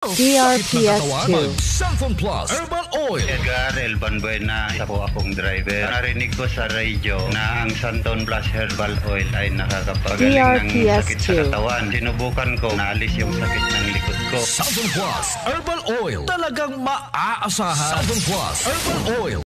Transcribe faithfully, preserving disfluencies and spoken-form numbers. D R P S two Xanthone Plus Herbal Oil. Edgar Elbanbuena na isa po akong driver. Narinig ko sa radyo na ang Xanthone Plus Herbal Oil ay nakakapagaling ng sakit sa katawan. Sinubukan ko, naalis yung sakit ng likod ko. Xanthone Plus Herbal Oil, talagang maaasahan. Xanthone Plus Herbal Oil.